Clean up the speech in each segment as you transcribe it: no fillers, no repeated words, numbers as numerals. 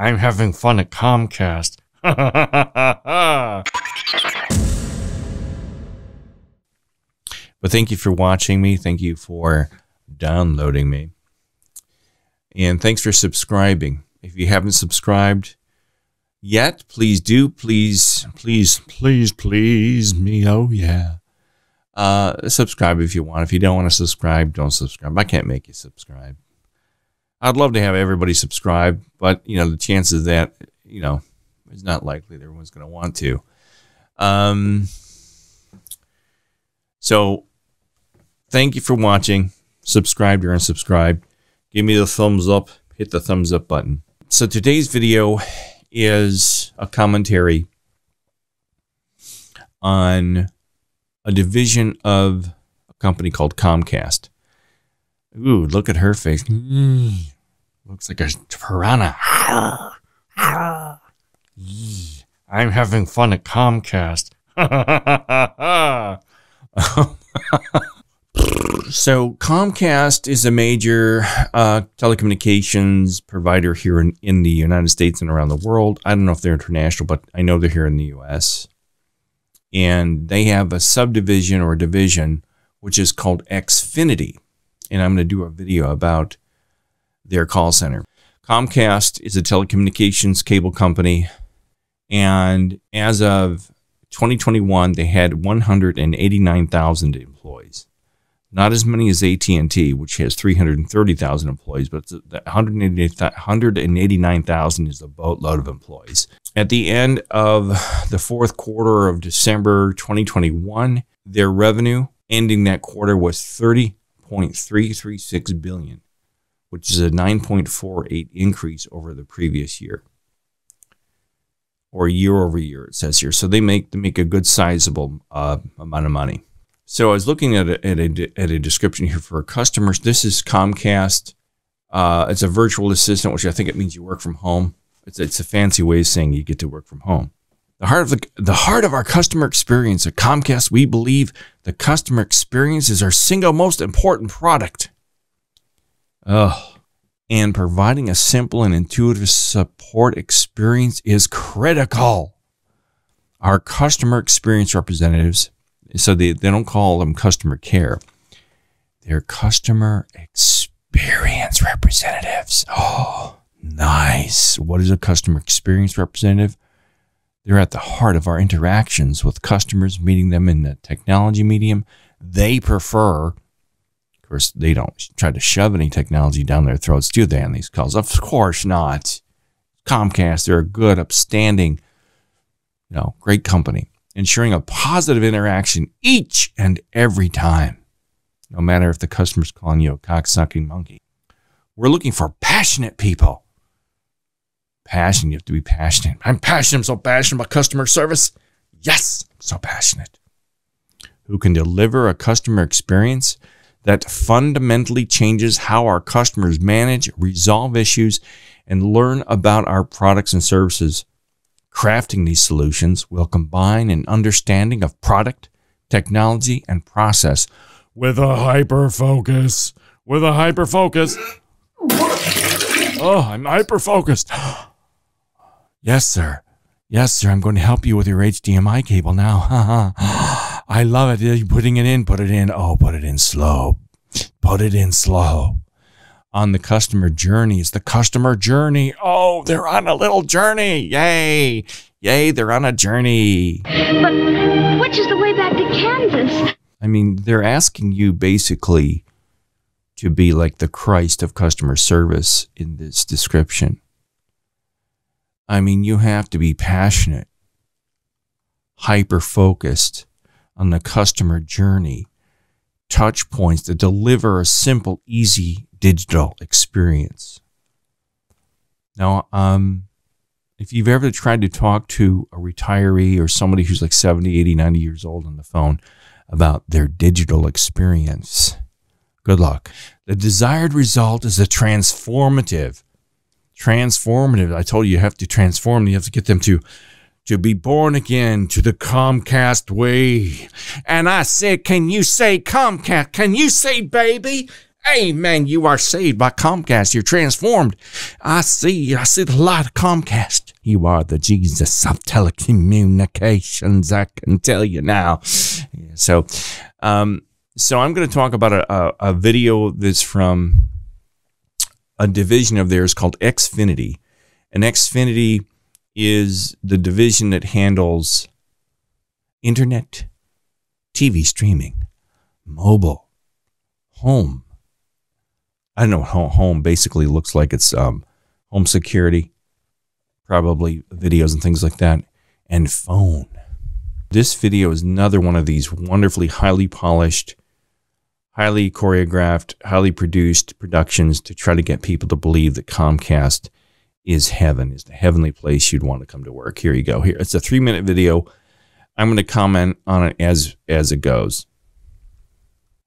I'm having fun at Comcast. But thank you for watching me. Thank you for downloading me. And thanks for subscribing. If you haven't subscribed yet, please do. Please me. Oh, yeah. Subscribe if you want. If you don't want to subscribe, don't subscribe. I can't make you subscribe. I'd love to have everybody subscribe, but, you know, the chances that, you know, it's not likely that everyone's going to want to. So thank you for watching. Subscribed or unsubscribed. Give me the thumbs up. Hit the thumbs up button. So today's video is a commentary on a division of a company called Comcast. Ooh, look at her face. Looks like a piranha. I'm having fun at Comcast. So Comcast is a major telecommunications provider here in the United States and around the world. I don't know if they're international, but I know they're here in the U.S. And they have a subdivision or division, which is called Xfinity. And I'm going to do a video about their call center. Comcast is a telecommunications cable company. And as of 2021, they had 189,000 employees. Not as many as AT&T, which has 330,000 employees, but 189,000 is a boatload of employees. At the end of the fourth quarter of December 2021, their revenue ending that quarter was $30.336 billion, which is a 9.48% increase over the previous year. Or year over year, it says here. So they make a good sizable amount of money. So I was looking at a description here for customers. This is Comcast. It's a virtual assistant, which I think it means you work from home. It's a fancy way of saying you get to work from home. The heart of our customer experience at Comcast, we believe the customer experience is our single most important product. And providing a simple and intuitive support experience is critical. Our customer experience representatives. So they don't call them customer care. They're customer experience representatives. Oh, nice. What is a customer experience representative? They're at the heart of our interactions with customers, meeting them in the technology medium they prefer. Of course, they don't try to shove any technology down their throats, do they, on these calls? Of course not. Comcast, they're a good, upstanding, you know, great company. Ensuring a positive interaction each and every time, no matter if the customer's calling you a cock-sucking monkey. We're looking for passionate people. Passion, you have to be passionate. I'm passionate. I'm so passionate about customer service. Yes, I'm so passionate. Who can deliver a customer experience that fundamentally changes how our customers manage, resolve issues, and learn about our products and services. Crafting these solutions will combine an understanding of product, technology, and process with a hyper-focus. With a hyper-focus. Oh, I'm hyper-focused. Yes, sir. Yes, sir. I'm going to help you with your HDMI cable now. I love it. You're putting it in. Put it in. Oh, put it in slow. Put it in slow. On the customer journey. It's the customer journey. Oh, they're on a little journey. Yay. Yay, they're on a journey. But which is the way back to Kansas? I mean, they're asking you basically to be like the Christ of customer service in this description. I mean, you have to be passionate, hyper-focused on the customer journey, touch points that deliver a simple, easy digital experience. Now, if you've ever tried to talk to a retiree or somebody who's like 70, 80, 90 years old on the phone about their digital experience, good luck. The desired result is a transformative. I told you, you have to transform. You have to get them to be born again to the Comcast way. And I said, can you say Comcast? Can you say baby? Amen. You are saved by Comcast. You're transformed. I see the light of Comcast. You are the Jesus of telecommunications. I can tell you now. So, I'm going to talk about a video that's from a division of theirs called Xfinity. And Xfinity is the division that handles internet, TV streaming, mobile, home. I don't know what home basically looks like. It's home security, probably videos and things like that, and phone. This video is another one of these wonderfully highly polished, highly choreographed, highly produced productions to try to get people to believe that Comcast is heaven, is the heavenly place you'd want to come to work. Here you go. Here, it's a 3-minute video. I'm going to comment on it as it goes.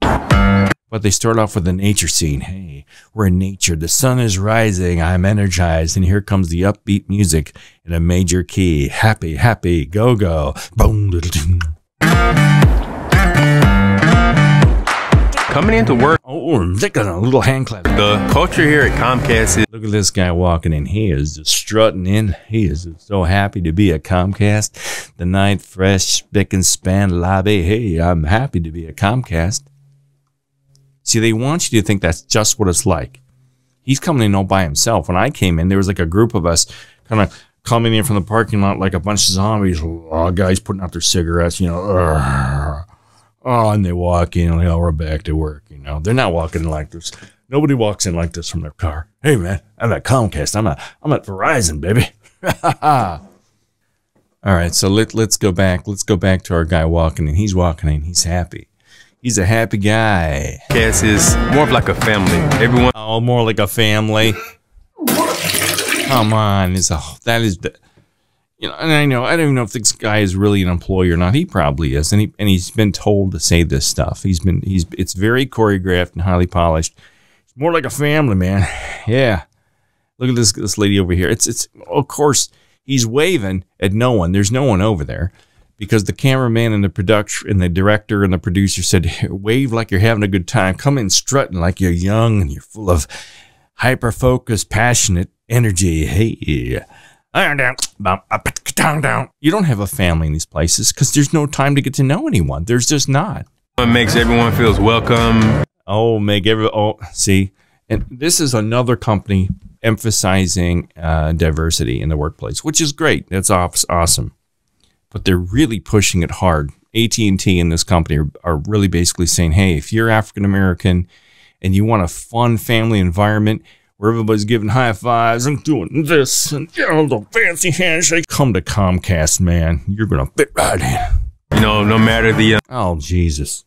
But they start off with a nature scene. Hey, we're in nature. The sun is rising. I'm energized. And here comes the upbeat music in a major key. Happy, happy, go, go. Boom, little doom. Coming into work. Oh, I'm thinking a little hand clap. The culture here at Comcast is. Look at this guy walking in. He is just strutting in. He is so happy to be at Comcast. The night fresh, spick and span lobby. Hey, I'm happy to be at Comcast. See, they want you to think that's just what it's like. He's coming in all by himself. When I came in, there was like a group of us kind of coming in from the parking lot like a bunch of zombies. Oh, guys putting out their cigarettes, you know. Oh, and they walk in, like, oh, we're back to work, you know. They're not walking like this. Nobody walks in like this from their car. Hey, man, I'm at Comcast. I'm at Verizon, baby. All right, so let's go back. Let's go back to our guy walking in. He's walking in. He's happy. He's a happy guy. Comcast is more of like a family. Everyone. Oh, more like a family. Come on, you know, and I don't even know if this guy is really an employee or not. He probably is, and he's been told to say this stuff. It's very choreographed and highly polished. It's more like a family, man. Yeah. Look at this lady over here. It's of course he's waving at no one. There's no one over there. Because the cameraman and the production and the director and the producer said, wave like you're having a good time. Come in strutting like you're young and you're full of hyper-focused, passionate energy. Hey, you don't have a family in these places because there's no time to get to know anyone. There's just not. It makes everyone feels welcome. Oh, see, and this is another company emphasizing diversity in the workplace, which is great. That's awesome. But they're really pushing it hard. AT&T and this company are really basically saying, hey, if you're African-American and you want a fun family environment where everybody's giving high fives and doing this and getting the fancy handshake, come to Comcast, man. You're going to fit right in. You know, no matter the... Oh, Jesus.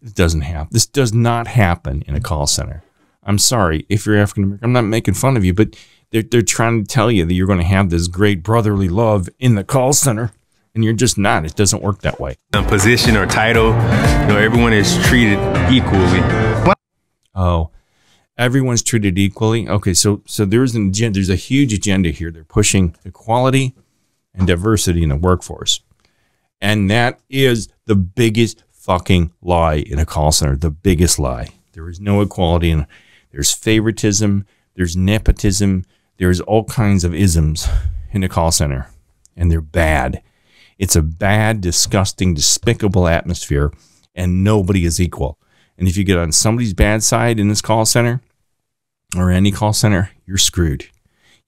It doesn't happen. This does not happen in a call center. I'm sorry if you're African-American. I'm not making fun of you, but... They're trying to tell you that you're going to have this great brotherly love in the call center, and you're just not. It doesn't work that way. Position or title, you know, everyone is treated equally. Oh, everyone's treated equally? Okay, so there's an agenda. There's a huge agenda here. They're pushing equality and diversity in the workforce, and that is the biggest fucking lie in a call center, the biggest lie. There is no equality, and there's favoritism, there's nepotism, there's all kinds of isms in the call center, and they're bad. It's a bad, disgusting, despicable atmosphere, and nobody is equal. And if you get on somebody's bad side in this call center or any call center, you're screwed.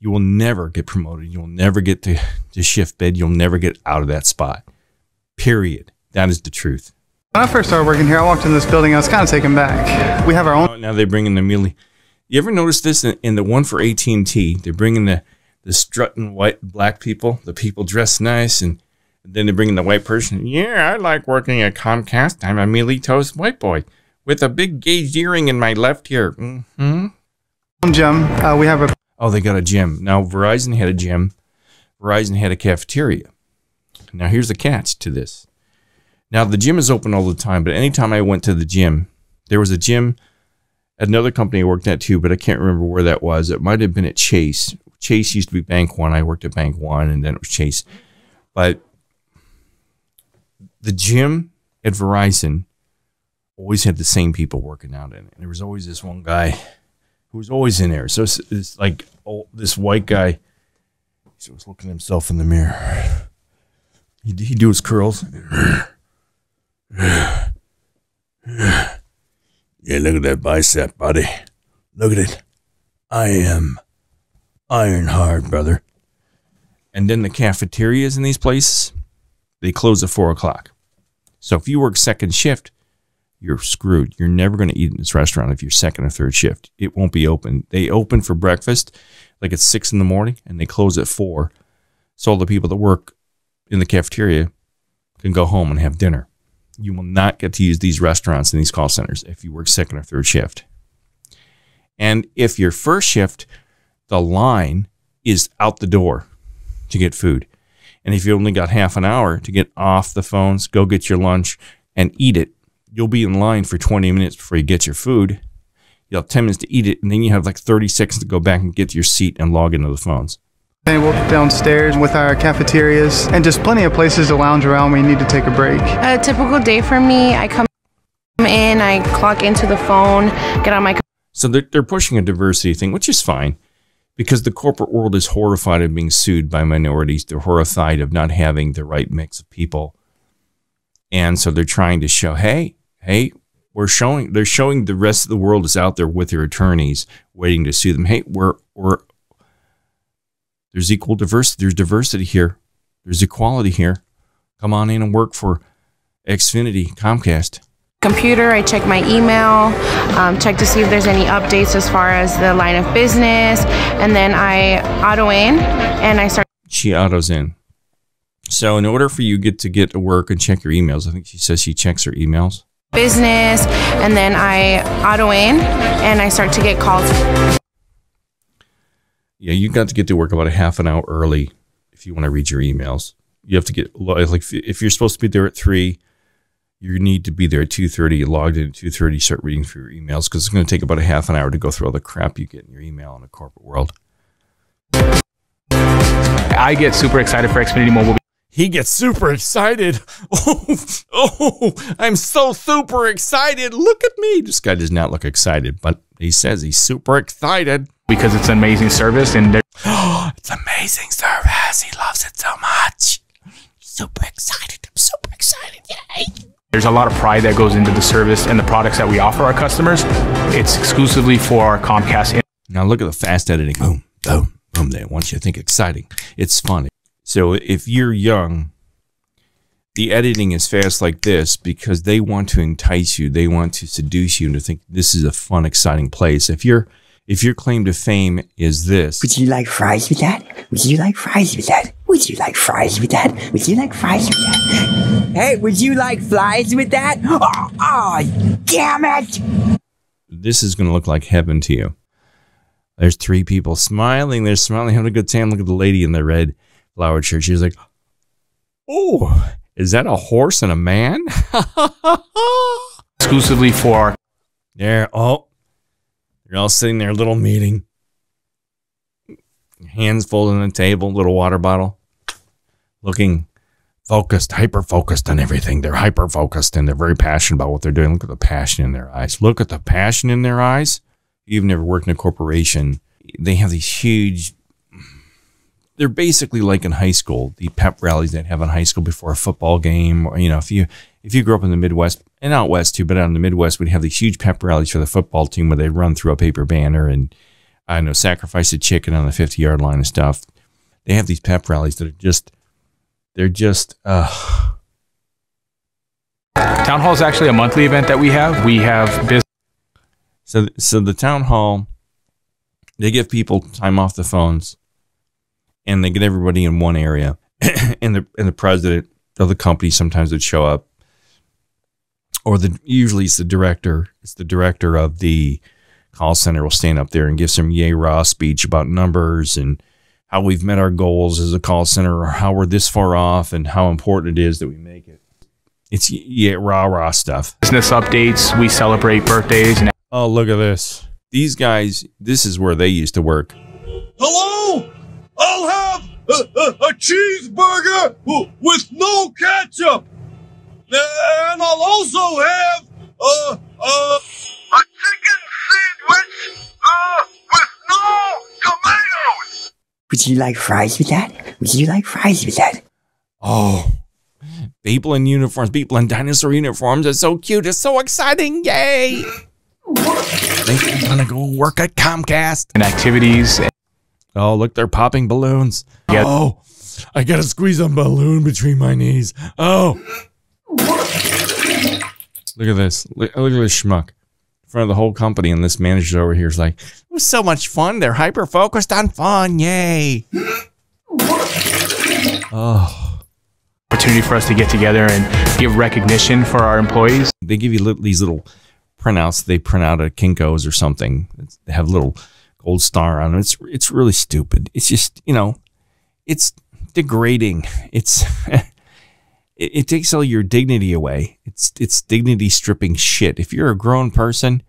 You will never get promoted. You'll never get to shift bid. You'll never get out of that spot, period. That is the truth. When I first started working here, I walked into this building. I was kind of taken back. We have our own. Oh, now they bring in the mealy. You ever notice this in the one for AT&T? They're bringing the strutting white black people, the people dressed nice, and then they're bringing the white person. Yeah, I like working at Comcast. I'm a mealy-toast white boy with a big gauge earring in my left ear. Gym. We have a... Oh, they got a gym. Now, Verizon had a gym. Verizon had a cafeteria. Now, here's the catch to this. Now, the gym is open all the time, but anytime I went to the gym, there was a gym... Another company I worked at too, but I can't remember where that was. It might have been at Chase. Chase used to be Bank One. I worked at Bank One, and then it was Chase. But the gym at Verizon always had the same people working out in it. And there was always this one guy who was always in there. So it's like, oh, this white guy, he was looking at himself in the mirror. He'd do his curls. Yeah, look at that bicep, buddy. Look at it. I am iron hard, brother. And then the cafeterias in these places, they close at 4 o'clock. So if you work second shift, you're screwed. You're never going to eat in this restaurant if you're second or third shift. It won't be open. They open for breakfast like at 6 in the morning and they close at 4. So all the people that work in the cafeteria can go home and have dinner. You will not get to use these restaurants and these call centers if you work second or third shift. And if your first shift, the line is out the door to get food. And if you only got half an hour to get off the phones, go get your lunch and eat it, you'll be in line for 20 minutes before you get your food. You'll have 10 minutes to eat it, and then you have like 30 seconds to go back and get to your seat and log into the phones. And we'll be downstairs with our cafeterias and just plenty of places to lounge around when you need to take a break. A typical day for me, I come in, I clock into the phone, get on my... So they're pushing a diversity thing, which is fine, because the corporate world is horrified of being sued by minorities. They're horrified of not having the right mix of people. And so they're trying to show, hey, they're showing the rest of the world is out there with their attorneys waiting to sue them. Hey, there's equal diversity. There's diversity here. There's equality here. Come on in and work for Xfinity, Comcast. Computer, I check my email, check to see if there's any updates as far as the line of business. And then I auto in and I start. She autos in. So in order for you to get to work and check your emails, I think she says she checks her emails. Business. And then I auto in and I start to get calls. Yeah, you got to get to work about a half an hour early if you want to read your emails. You have to get, like, if you're supposed to be there at 3, you need to be there at 2:30. You logged in at 2:30, start reading through your emails, because it's going to take about a half an hour to go through all the crap you get in your email in the corporate world. I get super excited for Xfinity Mobile. He gets super excited. Oh, I'm so super excited. Look at me. This guy does not look excited, but he says he's super excited. Because it's an amazing service, and it's amazing service. He loves it so much. Super excited. I'm super excited. Yay. There's a lot of pride that goes into the service and the products that we offer our customers. It's exclusively for our Comcast. Now look at the fast editing. Boom, boom, boom. They want you to think exciting. It's funny. So if you're young, the editing is fast like this because they want to entice you. They want to seduce you into thinking this is a fun, exciting place. If your claim to fame is this. Would you like fries with that? Would you like fries with that? Would you like fries with that? Would you like fries with that? Hey, would you like fries with that? Oh, damn it. This is going to look like heaven to you. There's 3 people smiling. They're smiling, having a good time. Look at the lady in the red flowered shirt. She's like, oh, is that a horse and a man? Exclusively for. There. Oh. You're all sitting there, little meeting. Hands folded on the table, little water bottle. Looking focused, hyper-focused on everything. They're hyper-focused and they're very passionate about what they're doing. Look at the passion in their eyes. Look at the passion in their eyes. You've never worked in a corporation. They have these huge... They're basically like in high school, the pep rallies that have in high school before a football game. Or, you know, if you grew up in the Midwest, and out west too, but out in the Midwest, we'd have these huge pep rallies for the football team where they run through a paper banner and, I don't know, sacrifice a chicken on the 50-yard line and stuff. They have these pep rallies that are just, Town hall is actually a monthly event that we have. We have business. So the town hall, they give people time off the phones. And they get everybody in one area, and the president of the company sometimes would show up, or usually it's the director. It's the director of the call center will stand up there and give some yay rah speech about numbers and how we've met our goals as a call center, or how we're this far off, and how important it is that we make it. It's yeah rah rah stuff. Business updates. We celebrate birthdays. And oh, look at this! These guys. This is where they used to work. Hello. I'll have a cheeseburger with no ketchup, and I'll also have A chicken sandwich, with no tomatoes! Would you like fries with that? Would you like fries with that? Oh, people in uniforms, people in dinosaur uniforms. It's so cute. It's so exciting. Yay! They're gonna go work at Comcast. And activities. Oh, look, they're popping balloons. Yeah. Oh, I gotta squeeze a balloon between my knees. Oh. Look at this. Look at this schmuck. In front of the whole company, and this manager over here is like, it was so much fun. They're hyper-focused on fun. Yay. Oh. Opportunity for us to get together and give recognition for our employees. They give you these little printouts they print out at Kinko's or something. They have a little gold star on them. It's really stupid. It's just, you know, it's degrading. It's it takes all your dignity away. It's dignity stripping shit. If you're a grown person,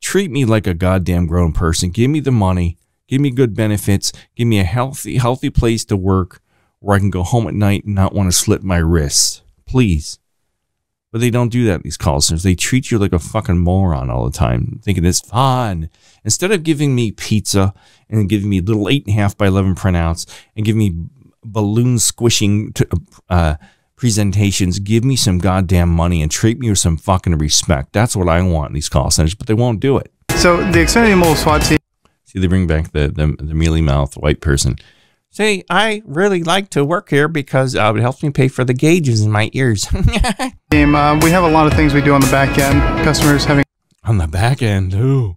treat me like a goddamn grown person. Give me the money. Give me good benefits. Give me a healthy place to work, where I can go home at night and not want to slip my wrists. Please. But they don't do that, these call centers. They treat you like a fucking moron all the time, thinking it's fun. Instead of giving me pizza and giving me little 8.5 by 11 printouts and giving me balloon squishing presentations, give me some goddamn money and treat me with some fucking respect. That's what I want in these call centers, but they won't do it. So the Xfinity Mobile SWAT team. See, they bring back the mealy mouth white person. Say, I really like to work here because it helps me pay for the gauges in my ears. We have a lot of things we do on the back end. Customers having... On the back end? Ooh.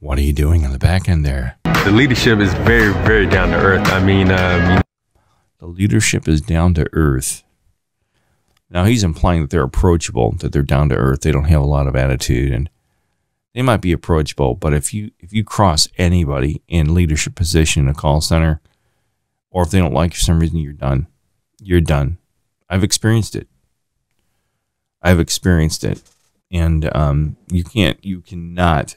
What are you doing on the back end there? The leadership is very, very down to earth. I mean... the leadership is down to earth. Now, he's implying that they're approachable, that they're down to earth. They don't have a lot of attitude, and they might be approachable, but if you cross anybody in leadership position in a call center... Or if they don't like you for some reason, you're done. You're done. I've experienced it. I've experienced it. And you cannot,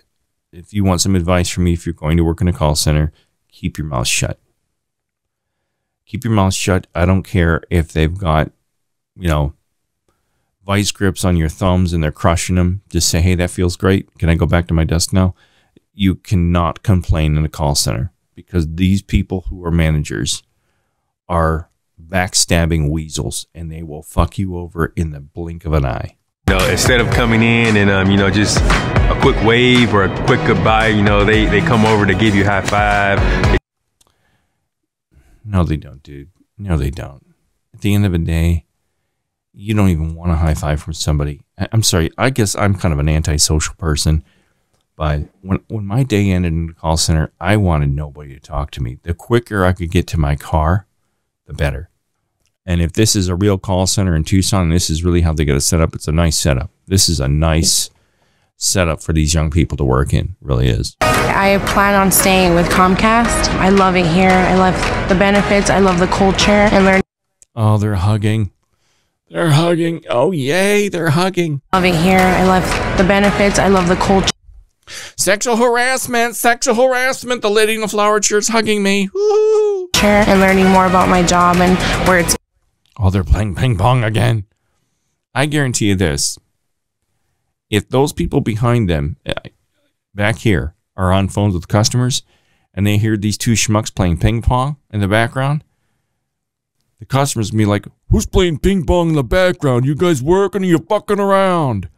if you want some advice from me, if you're going to work in a call center, keep your mouth shut. Keep your mouth shut. I don't care if they've got, you know, vice grips on your thumbs and they're crushing them. Just say, hey, that feels great. Can I go back to my desk now? You cannot complain in a call center. Because these people who are managers are backstabbing weasels, and they will fuck you over in the blink of an eye. You know, instead of coming in and you know, just a quick wave or a quick goodbye, you know, they come over to give you high five. No, they don't, dude. No, they don't. At the end of the day, you don't even want a high five from somebody. I'm sorry. I guess I'm kind of an antisocial person. But when my day ended in the call center, I wanted nobody to talk to me. The quicker I could get to my car, the better. And if this is a real call center in Tucson, this is really how they got it set up. It's a nice setup. This is a nice setup for these young people to work in. It really is. I plan on staying with Comcast. I love it here. I love the benefits. I love the culture and learning. Oh, they're hugging. They're hugging. Oh, yay. They're hugging. I love it here. I love the benefits. I love the culture. Sexual harassment, sexual harassment. The lady in the flower shirt's hugging me. Woo! And learning more about my job and where it's... Oh, they're playing ping pong again. I guarantee you this. If those people behind them back here are on phones with customers and they hear these two schmucks playing ping pong in the background, the customers will be like, who's playing ping pong in the background? You guys working or you fucking around?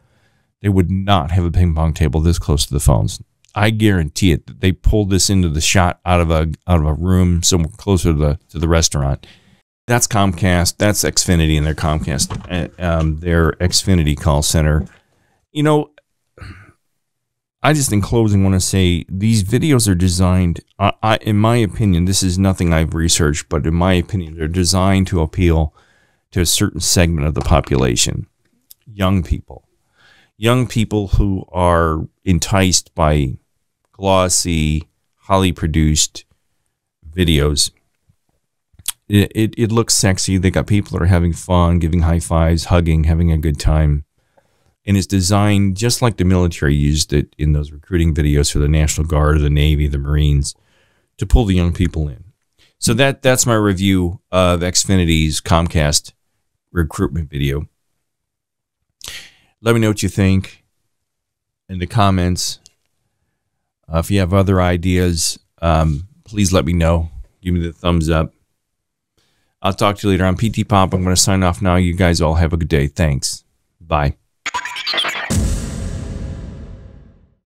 They would not have a ping pong table this close to the phones. I guarantee it that they pulled this into the shot out of a room somewhere closer to the restaurant. That's Comcast. That's Xfinity and their Comcast, their Xfinity call center. You know, I just in closing want to say these videos are designed. In my opinion, this is nothing I've researched, but in my opinion, they're designed to appeal to a certain segment of the population, young people. Young people who are enticed by glossy, highly produced videos. It looks sexy. They got people that are having fun, giving high fives, hugging, having a good time. And it's designed just like the military used it in those recruiting videos for the National Guard, or the Navy, the Marines, to pull the young people in. So that's my review of Xfinity's Comcast recruitment video. Let me know what you think. in the comments. If you have other ideas, please let me know. Give me the thumbs up. I'll talk to you later on PTPOP. I'm going to sign off now. You guys all have a good day. Thanks. Bye.